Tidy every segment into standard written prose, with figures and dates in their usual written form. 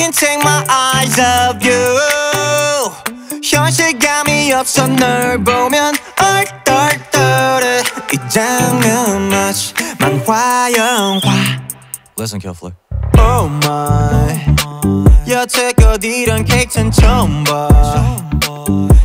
can take my eyes off you. 현실감이 없어 널 보면 얼떨떨해. 이 장면 마치 만화영화. Listen carefully. Oh my, 여태껏 이런 케이크는 처음 봐.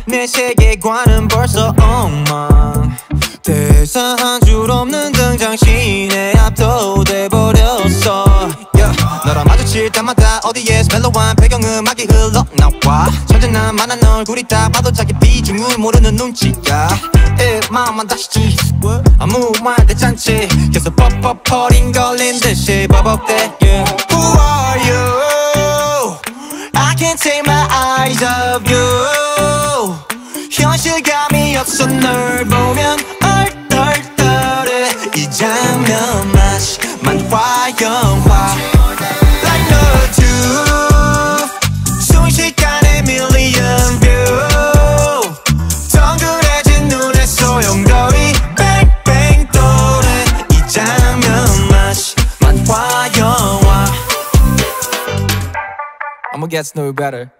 내 세계관은 벌써 엉망. 대사한 줄 없는 등장신에 압도돼버렸어. Yeah. 너랑 마주칠 때마다 어디에서 멜로한 배경음악이 흘러나와. 천진난만한 얼굴이 다 봐도 자기 비중을 모르는 눈치가. 마음만 다시 지 아무 말 대잔치 계속 퍽퍽퍽인 걸린 듯이 버벅대. Yeah. Who are you? I can't take my eyes off you. 현실감이 없어 널 보면 얼떨떨해. 이 장면 마치 만화영화. Like a tooth 순식간에 million view. 덩그레진 눈에 소용돌이 뱅뱅 돌해. 이 장면 마치 만화영화. I'ma get no better.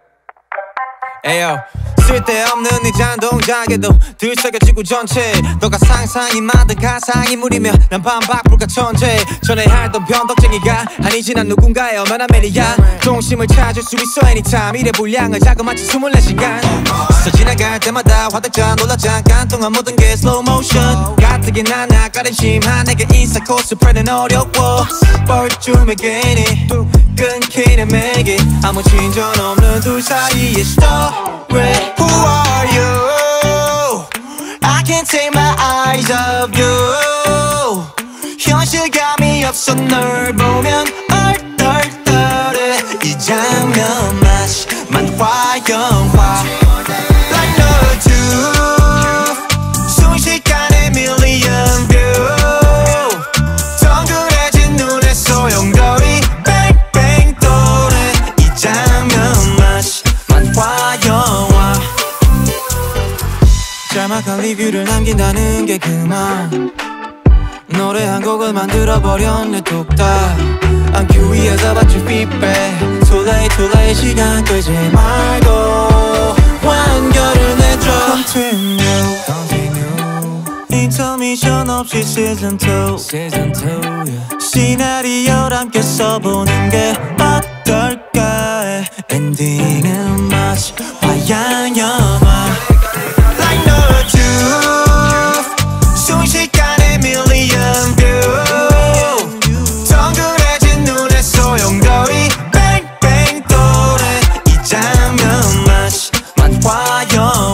Ayo. 쓸데없는 이 잔동작에도 들썩여지고 전체 너가 상상이 만든 가상인물이며 난 반박불가 천재. 전에 할던 변덕쟁이가 아니지 난 누군가의 엄연한 매니아. 동심을 찾을 수 있어 anytime. 이래 분량을 자그마치 24시간 스쳐 지나갈 때마다 화들짝 놀라 잠깐 동안 모든 게 slow motion. 가뜩이나 낯가림심한 내게 인사 코스 프레는 어려워. 뻘쭘해 괜히 끊기는 맥이 아무 진전 없는 둘 사이의 story. Who are you? I can't take my eyes off you. 현실감이 없어 널 보면 얼떨떨해. 이 장면 마치 만화영화. Like a tooth 순식간에 million view. 덩그레진 눈에 소용돌이 뱅뱅 돌해. 이 장면 마치 만화영화. 짤막한 리뷰를 남긴다는 게 그만. 노래 한 곡을 만들어버렸네 뚝딱. 안큐 위에서 받칠 피드백. 솔레이 시간 끌지 말고 완결을 내줘. Continue 인터미션 없이 시즌 2 시나리오를 함께 써보는 게 어떨까 해. 엔딩은 마치 만화영화. 순식간에 million view. 덩그레진 눈에 소용돌이 뱅뱅 돌해. 이 장면 마치 만화영화.